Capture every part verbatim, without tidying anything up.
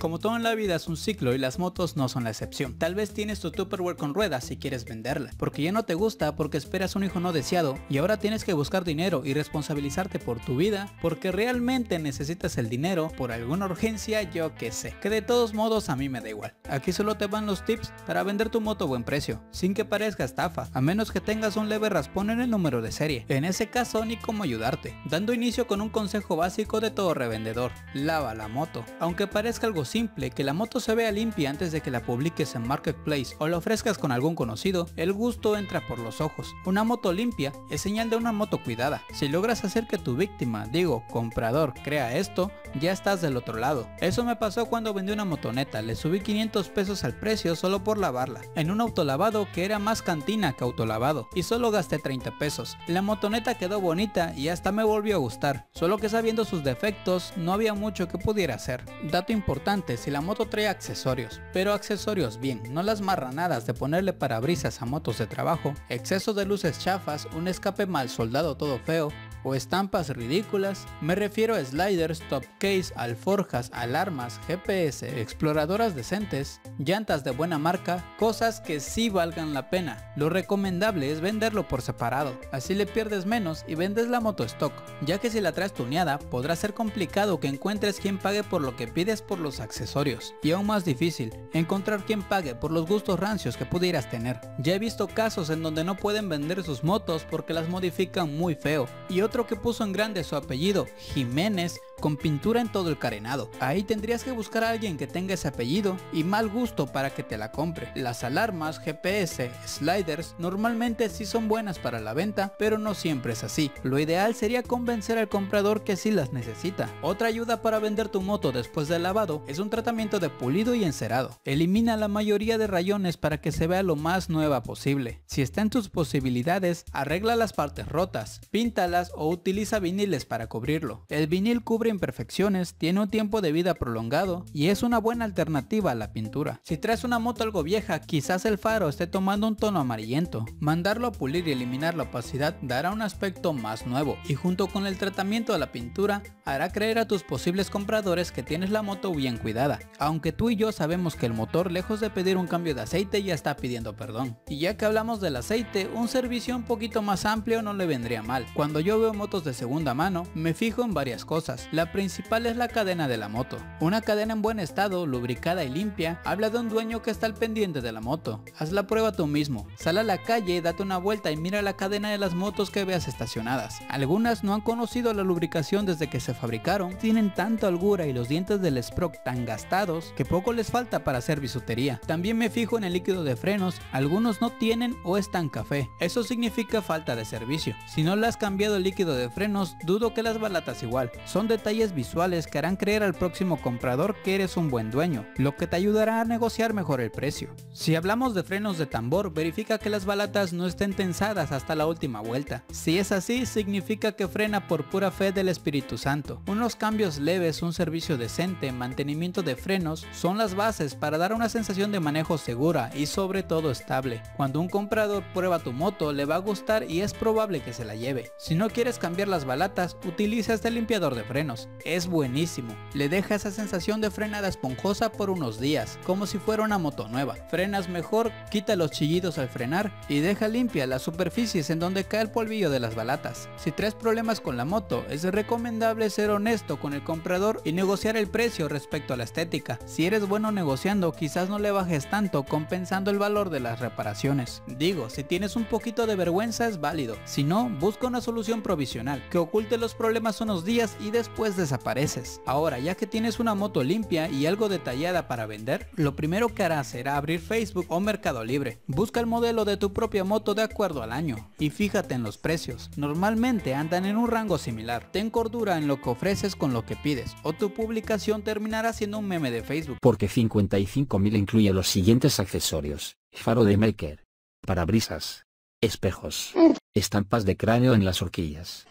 Como todo en la vida es un ciclo y las motos no son la excepción. Tal vez tienes tu Tupperware con ruedas y quieres venderla, porque ya no te gusta, porque esperas un hijo no deseado y ahora tienes que buscar dinero y responsabilizarte por tu vida, porque realmente necesitas el dinero por alguna urgencia, yo que sé. Que de todos modos a mí me da igual. Aquí solo te van los tips para vender tu moto a buen precio, sin que parezca estafa, a menos que tengas un leve raspón en el número de serie. En ese caso ni cómo ayudarte. Dando inicio con un consejo básico de todo revendedor: lava la moto. Aunque parezca algo simple, que la moto se vea limpia antes de que la publiques en Marketplace o la ofrezcas con algún conocido, el gusto entra por los ojos. Una moto limpia es señal de una moto cuidada. Si logras hacer que tu víctima, digo, comprador, crea esto, ya estás del otro lado. Eso me pasó cuando vendí una motoneta, le subí quinientos pesos al precio solo por lavarla, en un autolavado que era más cantina que autolavado, y solo gasté treinta pesos. La motoneta quedó bonita y hasta me volvió a gustar, solo que sabiendo sus defectos no había mucho que pudiera hacer. Dato importante: si la moto trae accesorios, pero accesorios bien, no las marranadas de ponerle parabrisas a motos de trabajo, excesos de luces chafas, un escape mal soldado todo feo o estampas ridículas. Me refiero a sliders, top case, alforjas, alarmas, G P S, exploradoras decentes, llantas de buena marca, cosas que sí valgan la pena. Lo recomendable es venderlo por separado, así le pierdes menos y vendes la moto stock, ya que si la traes tuneada podrá ser complicado que encuentres quien pague por lo que pides por los accesorios accesorios y aún más difícil encontrar quien pague por los gustos rancios que pudieras tener. Ya he visto casos en donde no pueden vender sus motos porque las modifican muy feo, y otro que puso en grande su apellido, Jiménez, con pintura en todo el carenado. Ahí tendrías que buscar a alguien que tenga ese apellido y mal gusto para que te la compre. Las alarmas, G P S, sliders normalmente sí son buenas para la venta, pero no siempre es así. Lo ideal sería convencer al comprador que sí las necesita. Otra ayuda para vender tu moto después del lavado es un tratamiento de pulido y encerado. Elimina la mayoría de rayones para que se vea lo más nueva posible. Si está en tus posibilidades, arregla las partes rotas, píntalas o utiliza viniles para cubrirlo. El vinil cubre imperfecciones, tiene un tiempo de vida prolongado y es una buena alternativa a la pintura. Si traes una moto algo vieja, quizás el faro esté tomando un tono amarillento. Mandarlo a pulir y eliminar la opacidad dará un aspecto más nuevo, y junto con el tratamiento a la pintura hará creer a tus posibles compradores que tienes la moto bien cuidada, aunque tú y yo sabemos que el motor, lejos de pedir un cambio de aceite, ya está pidiendo perdón. Y ya que hablamos del aceite, un servicio un poquito más amplio no le vendría mal. Cuando yo veo motos de segunda mano, me fijo en varias cosas. La principal es la cadena de la moto. Una cadena en buen estado, lubricada y limpia, habla de un dueño que está al pendiente de la moto. Haz la prueba tú mismo. Sal a la calle, date una vuelta y mira la cadena de las motos que veas estacionadas. Algunas no han conocido la lubricación desde que se fabricaron, tienen tanta holgura y los dientes del sprock tan gastados que poco les falta para hacer bisutería. También me fijo en el líquido de frenos, algunos no tienen o están café. Eso significa falta de servicio. Si no le has cambiado el líquido de frenos, dudo que las balatas igual. Son detalles visuales que harán creer al próximo comprador que eres un buen dueño, lo que te ayudará a negociar mejor el precio. Si hablamos de frenos de tambor, verifica que las balatas no estén tensadas hasta la última vuelta. Si es así, significa que frena por pura fe del Espíritu Santo. Unos cambios leves, un servicio decente, mantenimiento de frenos son las bases para dar una sensación de manejo segura y sobre todo estable. Cuando un comprador prueba tu moto, le va a gustar y es probable que se la lleve. Si no quieres cambiar las balatas, utiliza este limpiador de frenos. Es buenísimo, le deja esa sensación de frenada esponjosa por unos días, como si fuera una moto nueva. Frenas mejor, quita los chillidos al frenar y deja limpia las superficies en donde cae el polvillo de las balatas. Si traes problemas con la moto, es recomendable ser honesto con el comprador y negociar el precio respecto a la estética. Si eres bueno negociando, quizás no le bajes tanto compensando el valor de las reparaciones. Digo, si tienes un poquito de vergüenza es válido, si no, busca una solución provisional que oculte los problemas unos días y después desapareces. Ahora, ya que tienes una moto limpia y algo detallada para vender, lo primero que harás será abrir Facebook o Mercado Libre. Busca el modelo de tu propia moto de acuerdo al año y fíjate en los precios. Normalmente andan en un rango similar. Ten cordura en lo que ofreces con lo que pides, o tu publicación terminará siendo un meme de Facebook. Porque cincuenta y cinco mil incluye los siguientes accesorios: faro de maker, parabrisas, espejos, estampas de cráneo en las horquillas,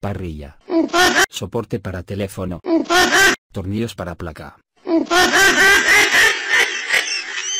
parrilla, soporte para teléfono, tornillos para placa.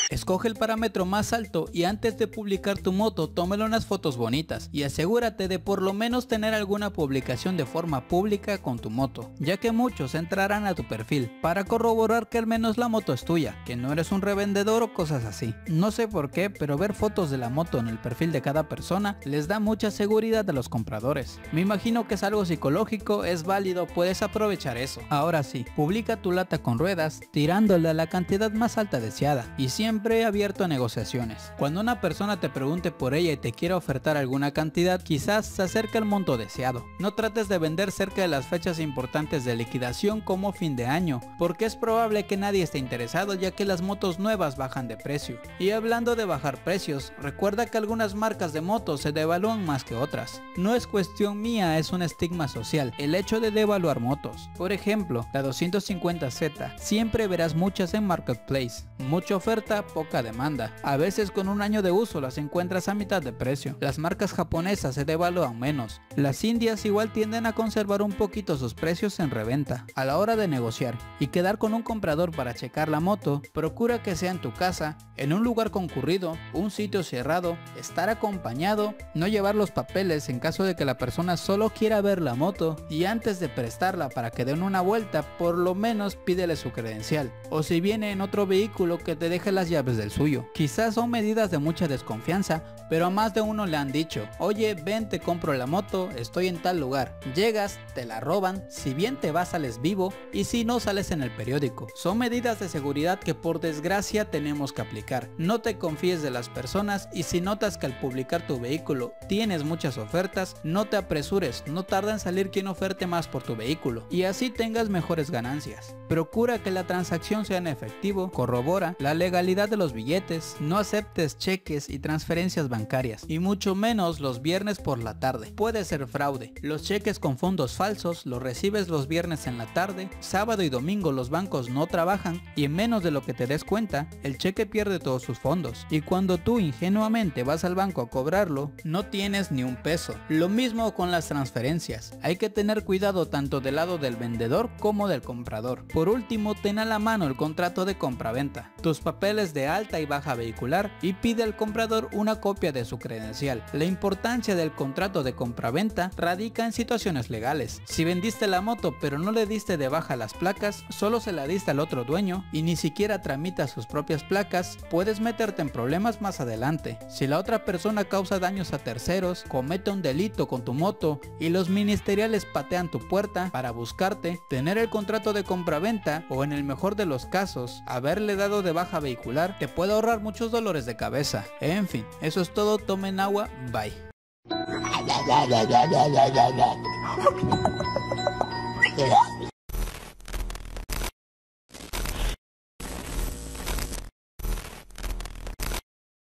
Escoge el parámetro más alto y antes de publicar tu moto, tómale unas fotos bonitas y asegúrate de por lo menos tener alguna publicación de forma pública con tu moto, ya que muchos entrarán a tu perfil para corroborar que al menos la moto es tuya, que no eres un revendedor o cosas así. No sé por qué, pero ver fotos de la moto en el perfil de cada persona les da mucha seguridad a los compradores. Me imagino que es algo psicológico, es válido, puedes aprovechar eso. Ahora sí, publica tu lata con ruedas tirándola a la cantidad más alta deseada y siempre abierto a negociaciones. Cuando una persona te pregunte por ella y te quiera ofertar alguna cantidad, quizás se acerque al monto deseado. No trates de vender cerca de las fechas importantes de liquidación como fin de año, porque es probable que nadie esté interesado ya que las motos nuevas bajan de precio. Y hablando de bajar precios, recuerda que algunas marcas de motos se devalúan más que otras. No es cuestión mía, es un estigma social el hecho de devaluar motos. Por ejemplo, la doscientos cincuenta Z, siempre verás muchas en Marketplace. Mucha oferta, poca demanda. A veces con un año de uso las encuentras a mitad de precio. Las marcas japonesas se devalúan menos. Las indias igual tienden a conservar un poquito sus precios en reventa. A la hora de negociar y quedar con un comprador para checar la moto, procura que sea en tu casa, en un lugar concurrido, un sitio cerrado, estar acompañado, no llevar los papeles en caso de que la persona solo quiera ver la moto, y antes de prestarla para que den una vuelta, por lo menos pídele su credencial, o si viene en otro vehículo que te deje las llaves del suyo. Quizás son medidas de mucha desconfianza, pero a más de uno le han dicho: oye, ven, te compro la moto, estoy en tal lugar. Llegas, te la roban, si bien te vas sales vivo, y si no sales en el periódico. Son medidas de seguridad que por desgracia tenemos que aplicar. No te confíes de las personas, y si notas que al publicar tu vehículo tienes muchas ofertas, no te apresures, no tarda en salir quien oferte más por tu vehículo, y así tengas mejores ganancias. Procura que la transacción sea en efectivo, corrobora la legalidad de los billetes, no aceptes cheques y transferencias bancarias, y mucho menos los viernes por la tarde. Puede ser fraude. Los cheques con fondos falsos los recibes los viernes en la tarde, sábado y domingo los bancos no trabajan, y en menos de lo que te des cuenta, el cheque pierde todos sus fondos, y cuando tú ingenuamente vas al banco a cobrarlo, no tienes ni un peso. Lo mismo con las transferencias. Hay que tener cuidado tanto del lado del vendedor como del comprador. Por último, ten a la mano el contrato de compraventa, tus papeles de alta y baja vehicular, y pide al comprador una copia de su credencial. La importancia del contrato de compraventa radica en situaciones legales. Si vendiste la moto pero no le diste de baja las placas, solo se la diste al otro dueño y ni siquiera tramita sus propias placas, puedes meterte en problemas más adelante. Si la otra persona causa daños a terceros, comete un delito con tu moto y los ministeriales patean tu puerta para buscarte, tener el contrato de compraventa o en el mejor de los casos haberle dado de baja vehicular te puede ahorrar muchos dolores de cabeza. En fin, eso es todo, tomen agua, bye.